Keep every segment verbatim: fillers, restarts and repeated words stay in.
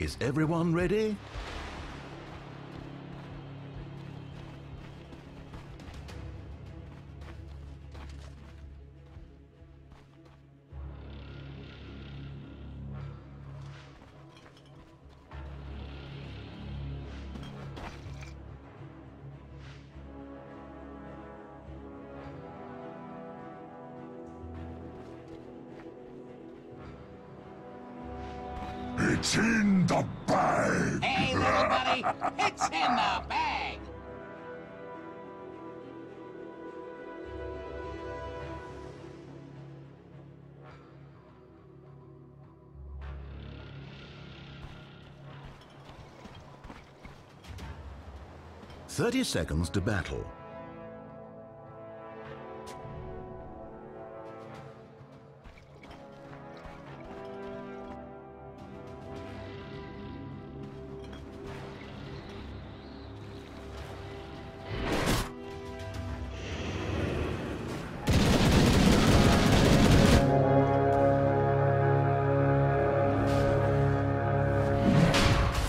Is everyone ready? It's in the bag! Hey, everybody! It's in the bag! Thirty seconds to battle.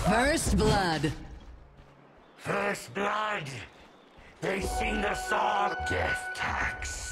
First blood. First blood. They sing the song Death Tax.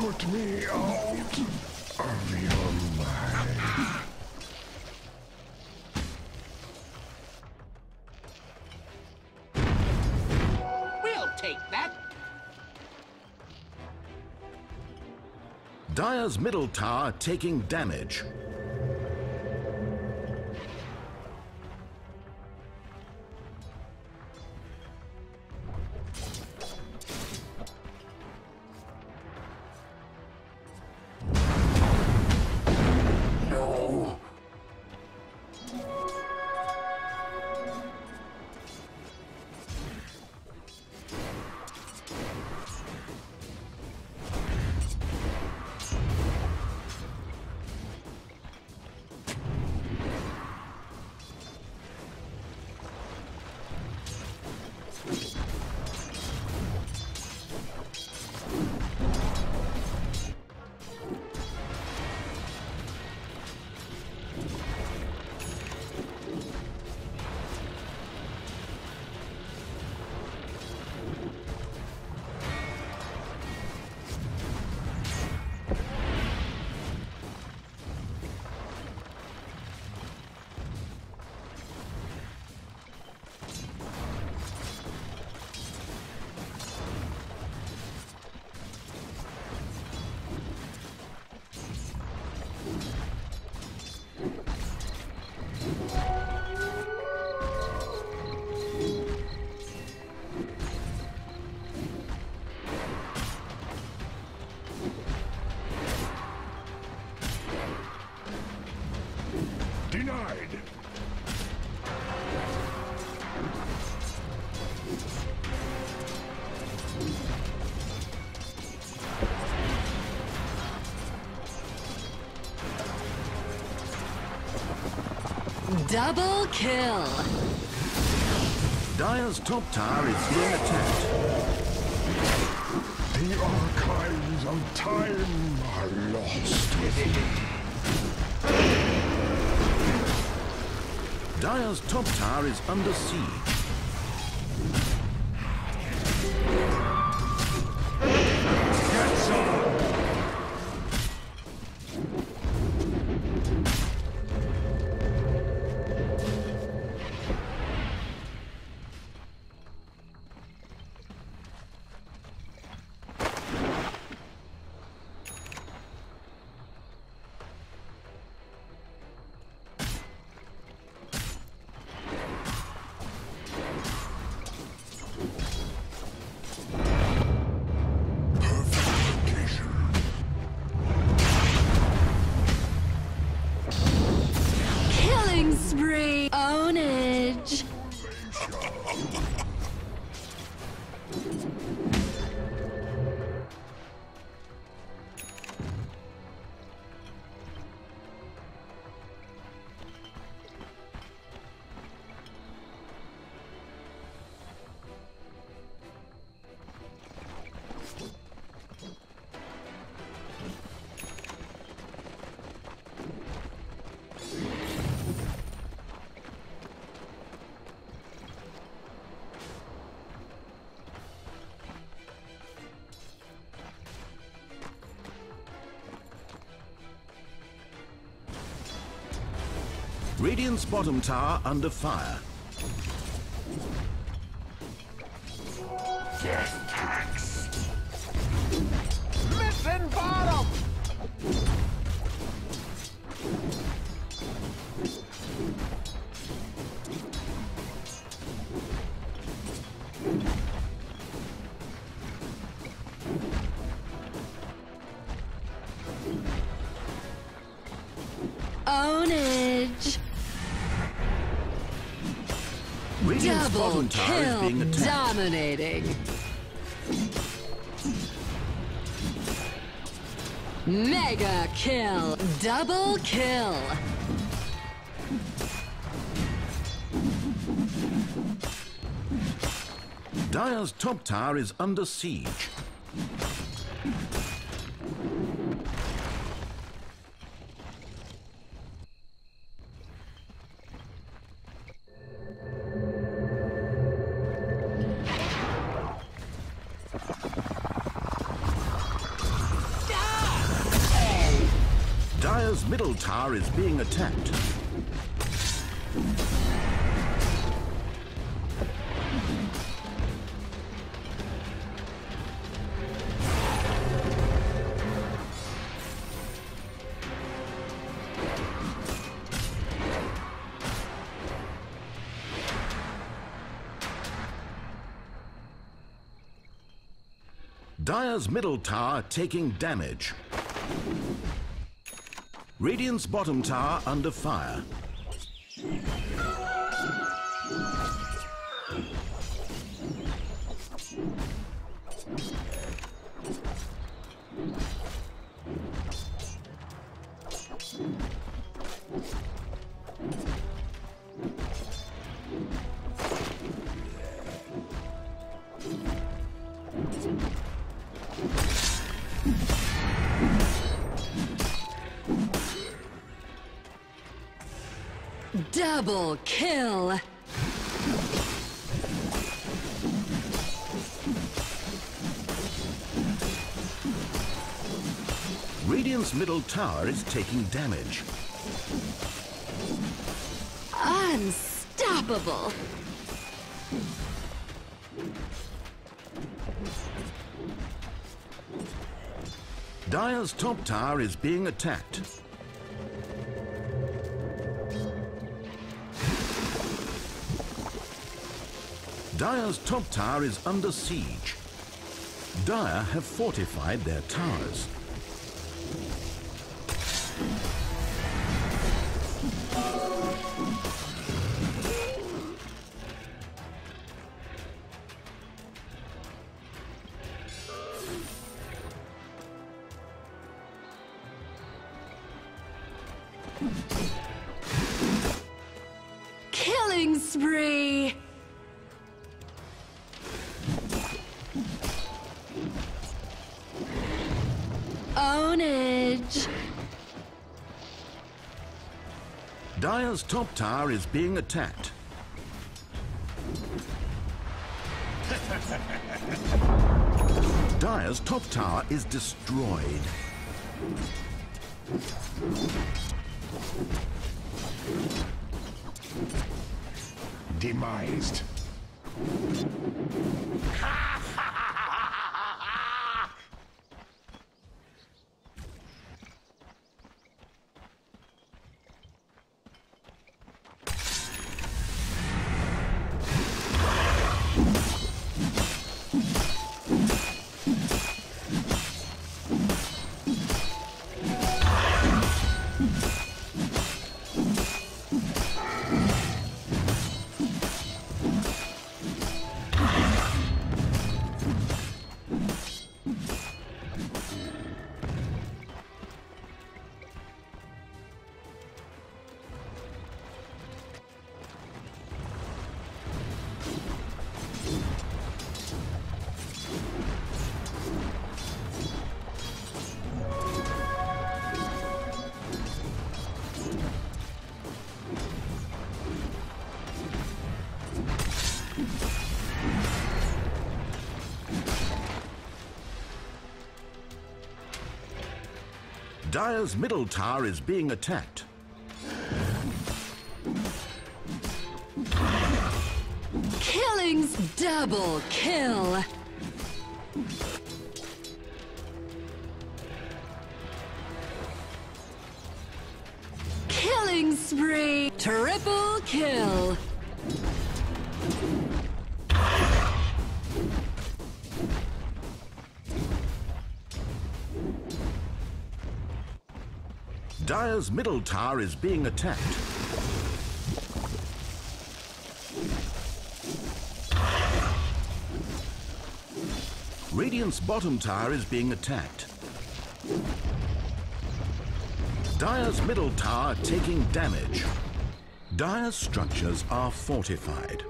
Put me out of your mind. We'll take that. Dire's middle tower taking damage. Double kill. Dire's top tower is being attacked. The archives of time are lost with you. Dire's top tower is under siege. Radiant's bottom tower under fire. Death tax. Listen, bottom. Ownage. Radiant's bottom tower is being attacked. Dominating. Mega kill. Double kill. Dire's top tower is under siege. Dire's middle tower is being attacked. Dire's middle tower taking damage. Radiant's bottom tower under fire. Double kill! Radiant's middle tower is taking damage. Unstoppable! Dire's top tower is being attacked. Dire's top tower is under siege. Dire have fortified their towers. ownage. Dire's top tower is being attacked. Dire's top tower is destroyed. Demised. Dire's middle tower is being attacked. Killings double kill. Killing spree, triple kill. Dire's middle tower is being attacked. Radiant's bottom tower is being attacked. Dire's middle tower taking damage. Dire's structures are fortified.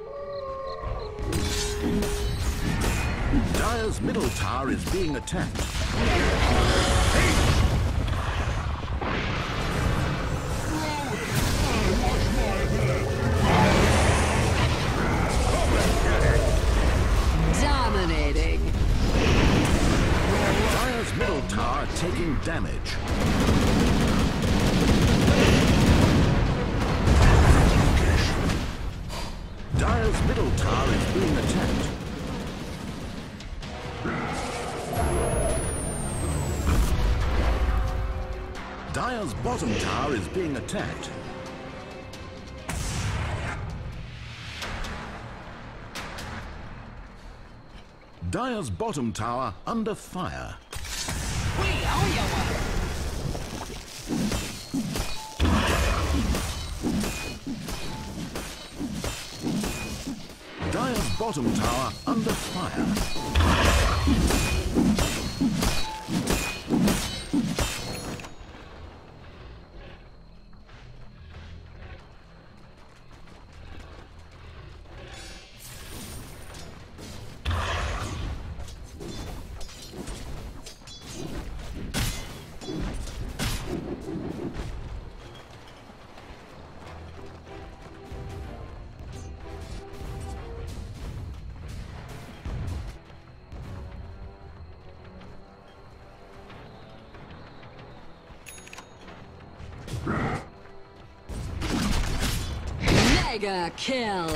Dire's middle tower is being attacked. Taking damage. Dire's middle tower is being attacked. Dire's bottom tower is being attacked. Dire's bottom tower under fire. Dire's bottom tower under fire. Mega kill.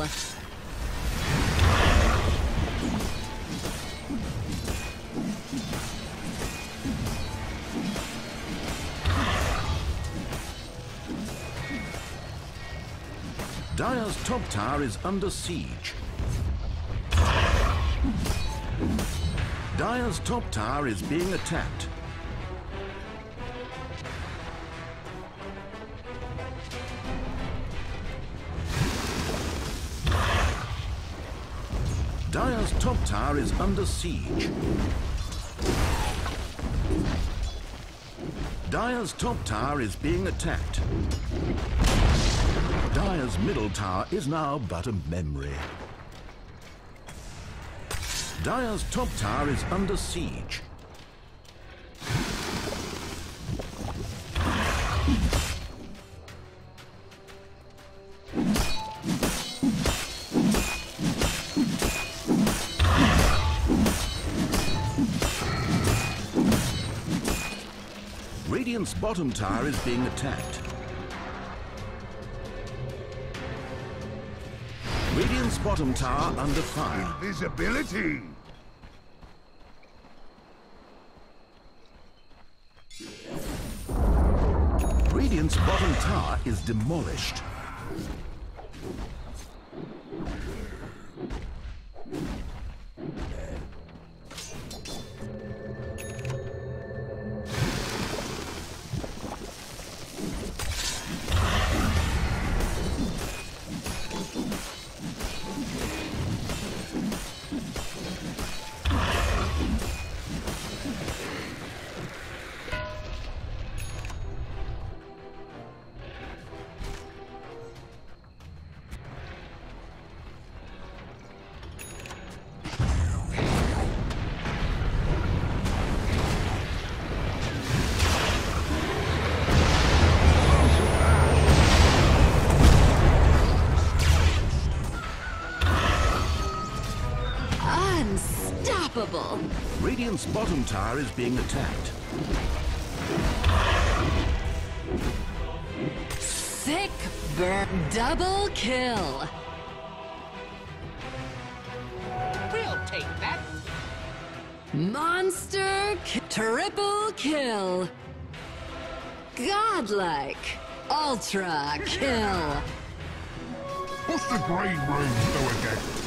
Dire's top tower is under siege. Dire's top tower is being attacked. Dire's top tower is under siege. Dire's top tower is being attacked. Dire's middle tower is now but a memory. Dire's top tower is under siege. Radiant's bottom tower is being attacked. Radiant's bottom tower under fire. Invisibility! Radiant's bottom tower is demolished. Radiant's bottom tower is being attacked. Sick burn. Double kill. We'll take that. Monster ki- triple kill. Godlike. Ultra kill. What's the green room do again?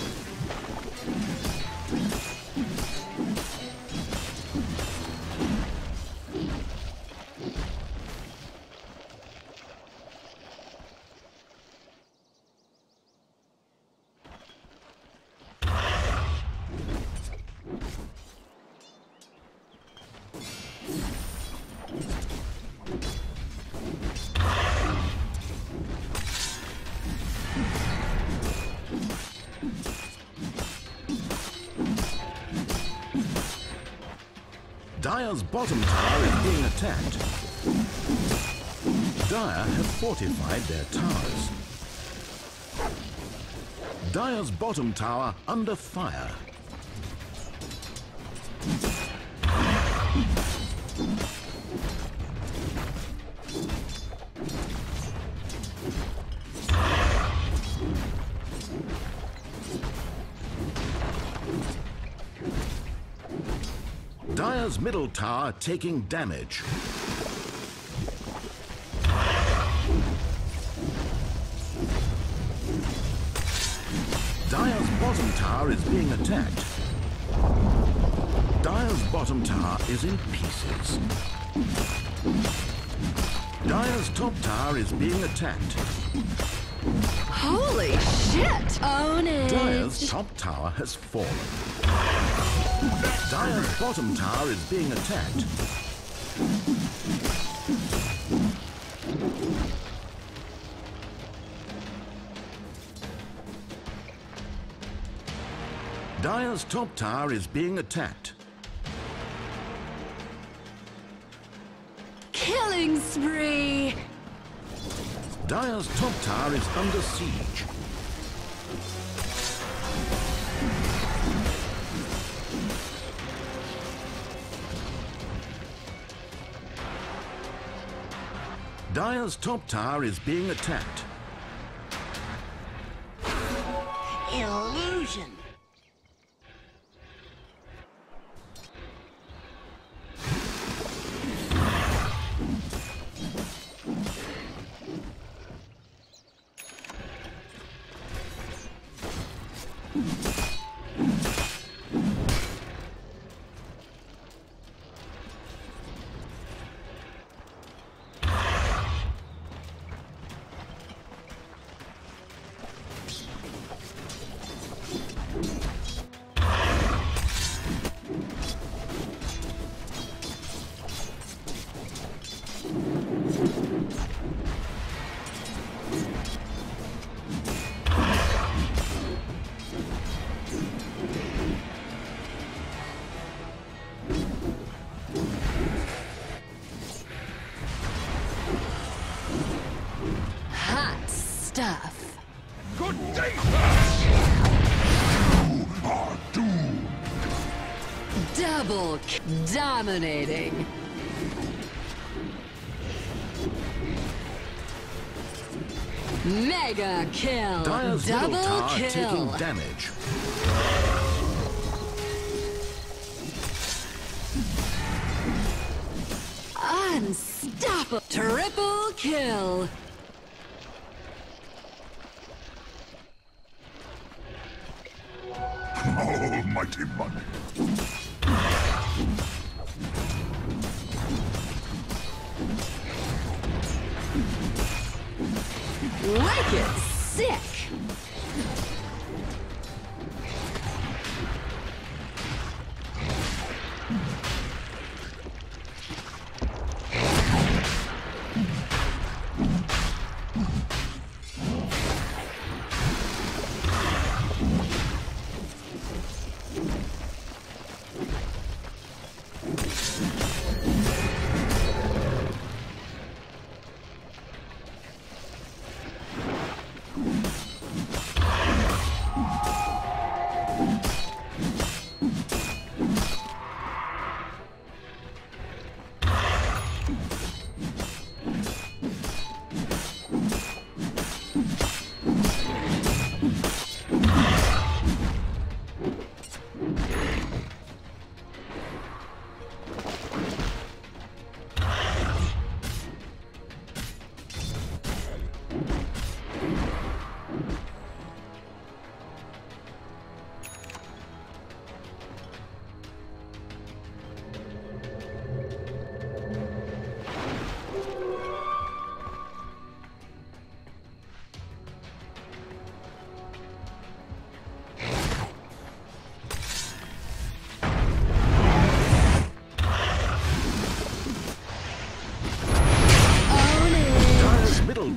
Dire's bottom tower is being attacked. Dire have fortified their towers. Dire's bottom tower under fire. Dire's middle tower taking damage. Dire's bottom tower is being attacked. Dire's bottom tower is in pieces. Dire's top tower is being attacked. Holy shit! Own it! Dire's top tower has fallen. Dire's bottom tower is being attacked. Dire's top tower is being attacked. Killing spree! Dire's top tower is under siege. Dire's top tower is being attacked. Illusion. Dominating. Mega kill. Dire's double tower kill. Taking damage. Unstoppable. Triple kill. Oh, mighty money. Like it sick.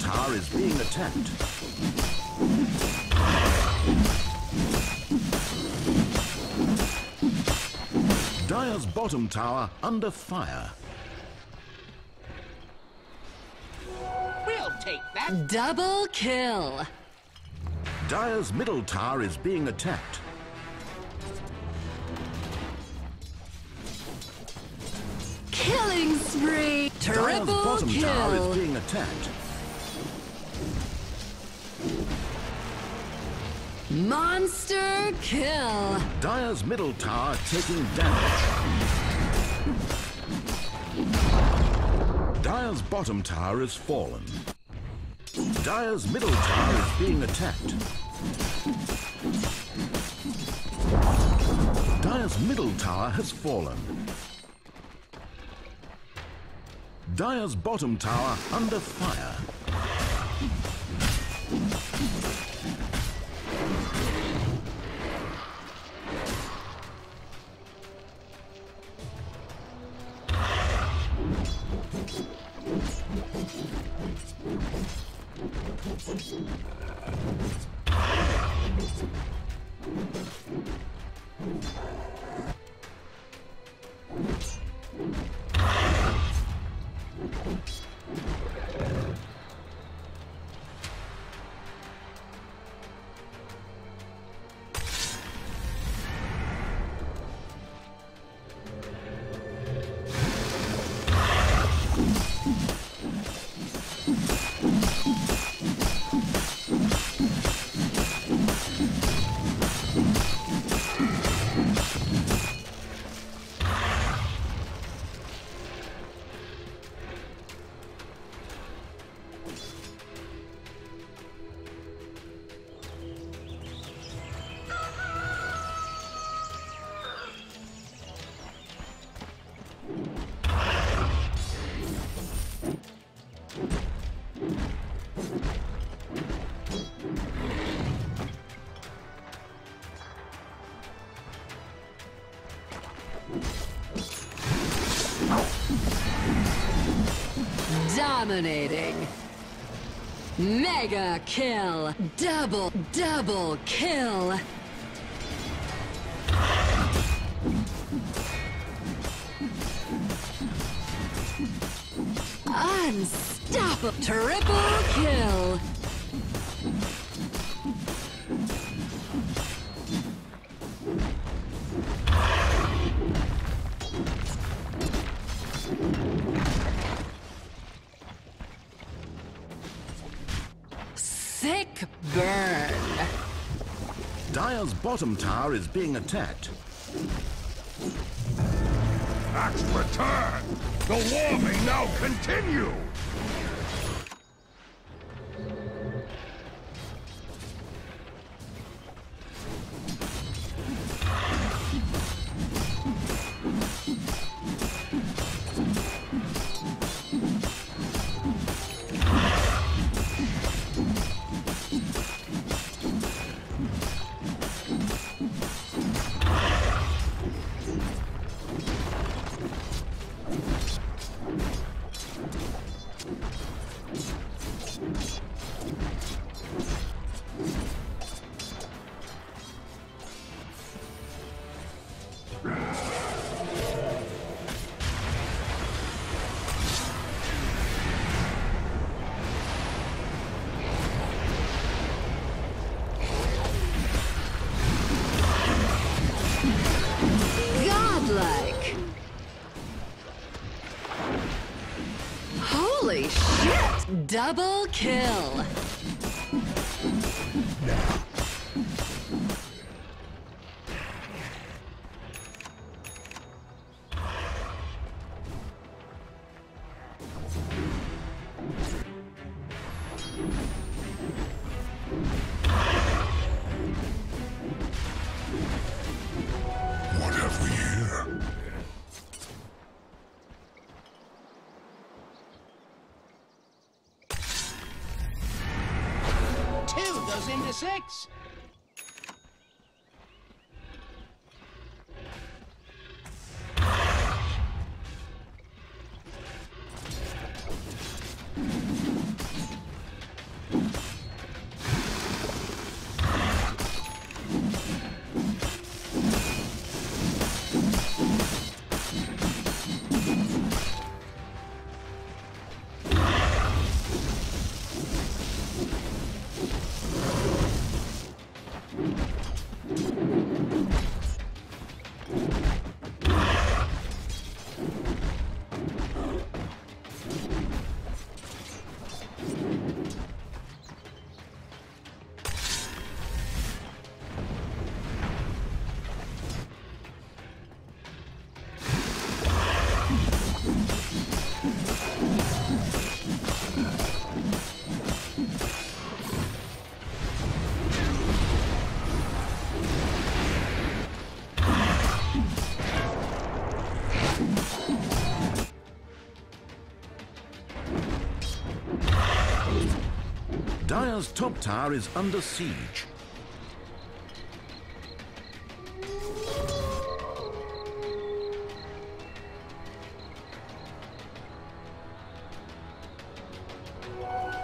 Tower is being attacked. Dire's bottom tower under fire. We'll take that. Double kill. Dire's middle tower is being attacked. Killing spree. Triple kill. Dire's bottom tower is being attacked. Monster kill. Dire's middle tower taking damage. Dire's bottom tower is fallen. Dire's middle tower is being attacked. Dire's middle tower has fallen. Dire's bottom tower under fire. Dominating. Mega kill. Double, double kill. Unstoppable. Triple kill. Dyer's bottom tower is being attacked. Axe return! The war may now continue! Holy shit! Double kill! Into six. Dyer's top tower is under siege.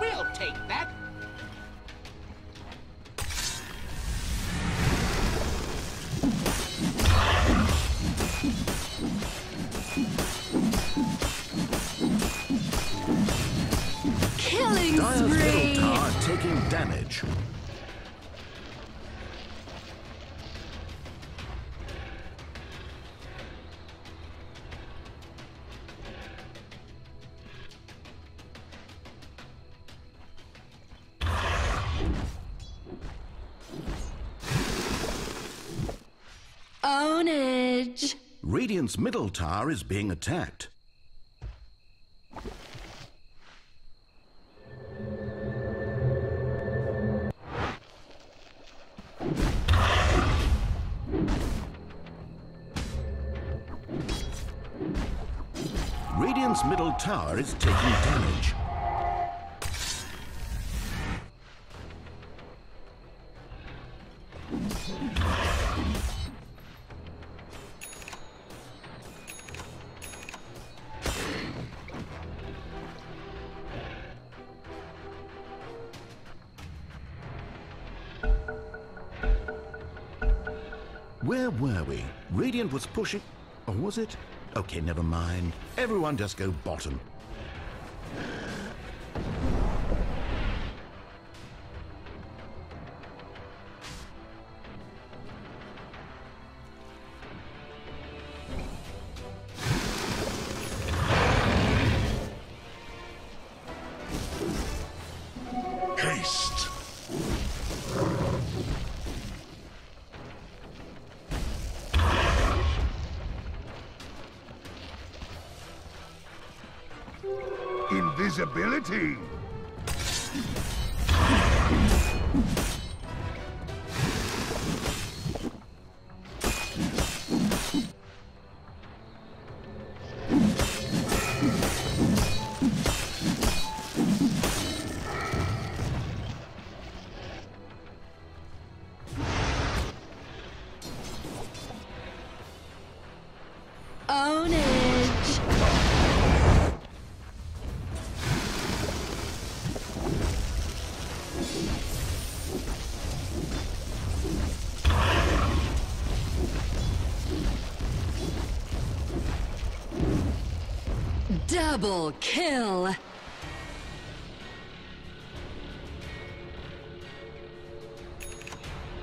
We'll take that. Killing spree! Taking damage. Ownage. Radiant's middle tower is being attacked. Radiant's middle tower is taking damage. Where were we? Radiant was pushing... or was it? Okay, never mind. Everyone just go bottom. Haste! invisibility. Double kill!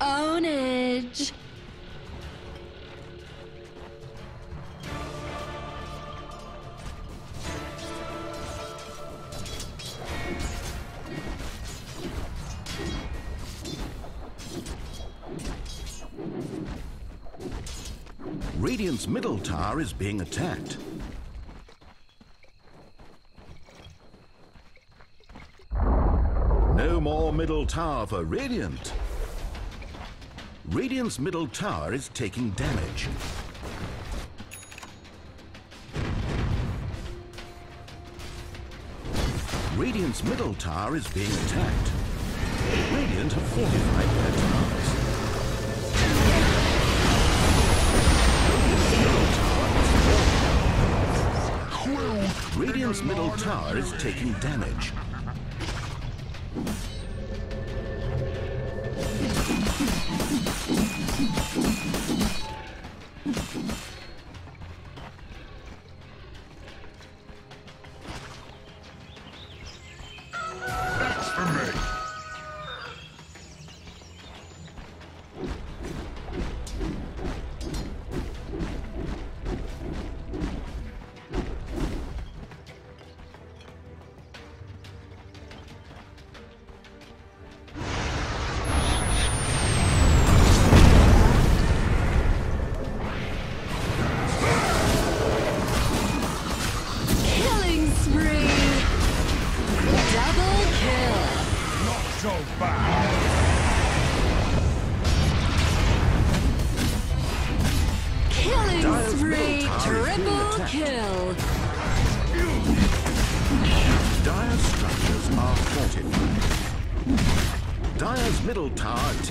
Ownage! Radiant's middle tower is being attacked. More middle tower for Radiant. Radiant's middle tower is taking damage. Radiant's middle tower is being attacked. Radiant have fortified their towers. Radiant's middle tower is fortified. Radiant's middle tower is taking damage.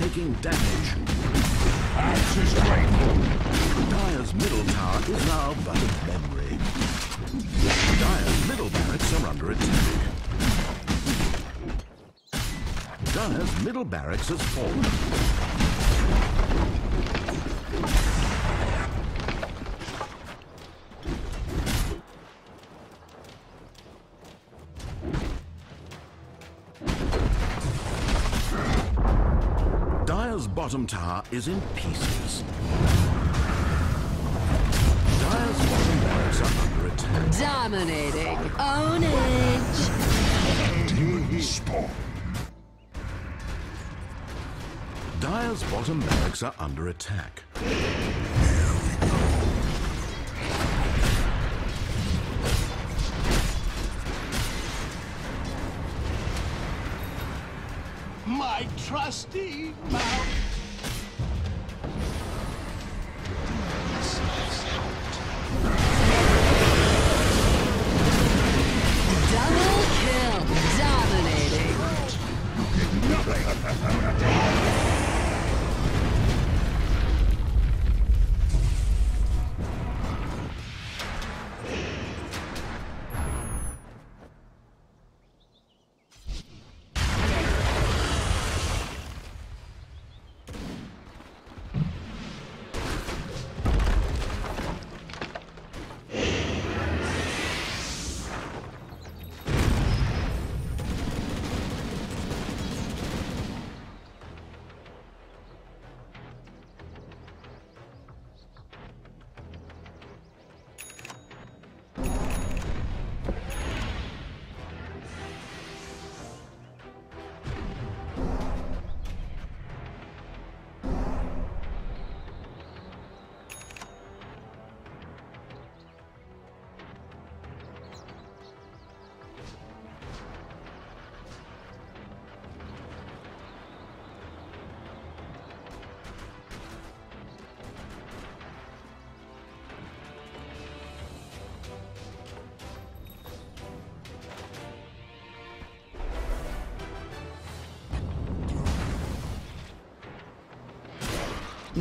Taking damage. Axe is grateful. Dire's middle tower is now but a memory. Dire's middle barracks are under attack. Dire's middle barracks has fallen. Dire's bottom tower is in pieces. Dire's bottom barracks are under attack. Dominating. Ownage. Demon spawn. Dire's bottom barracks are under attack. My trusty mount. Double kill, dominating.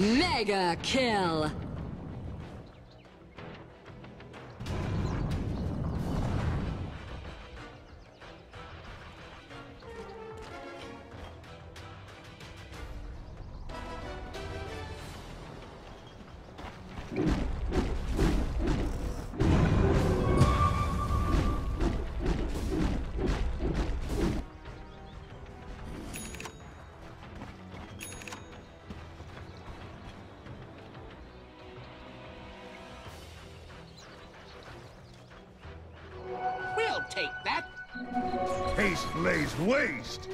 Mega kill! Take that. Haste lays waste.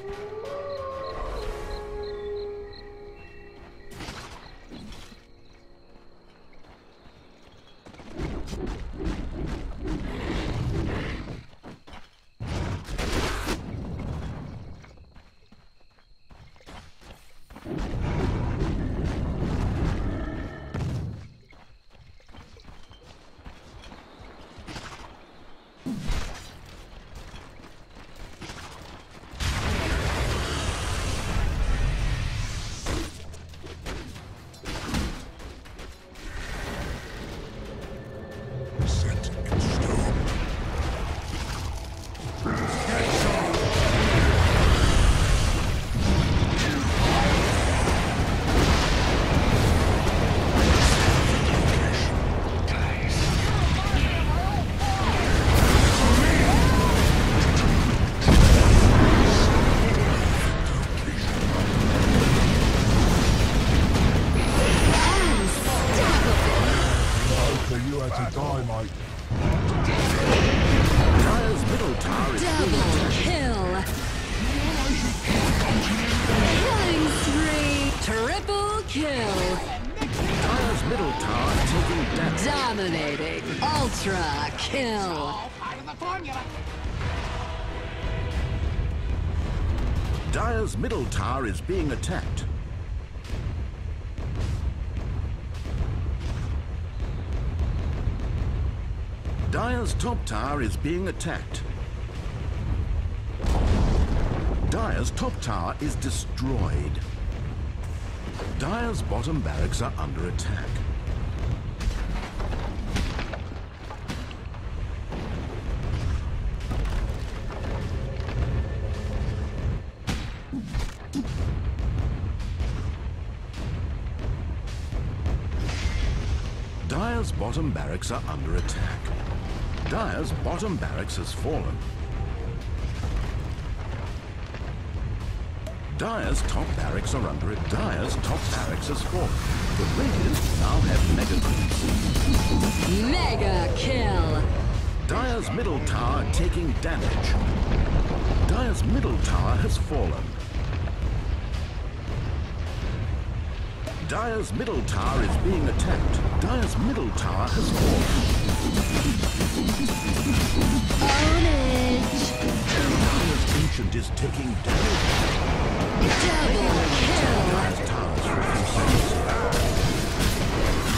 Dominating. Ultra kill. All part of the formula. Dire's middle tower is being attacked. Dire's top tower is being attacked. Dire's top tower is destroyed. Dire's bottom barracks are under attack. Dire's bottom barracks are under attack. Dire's bottom barracks has fallen. Dire's top barracks are under attack. Dire's top barracks has fallen. The Radiant now have mega creeps. Mega kill! Dire's middle tower taking damage. Dire's middle tower has fallen. Dire's middle tower is being attacked. Dire's middle tower has fallen. Dire's ancient is taking damage. Double kill. Dire's tower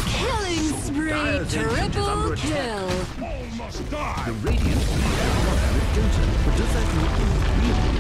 is killing spree. Triple kill. All must die. The Radiant have not redemption, but does that mean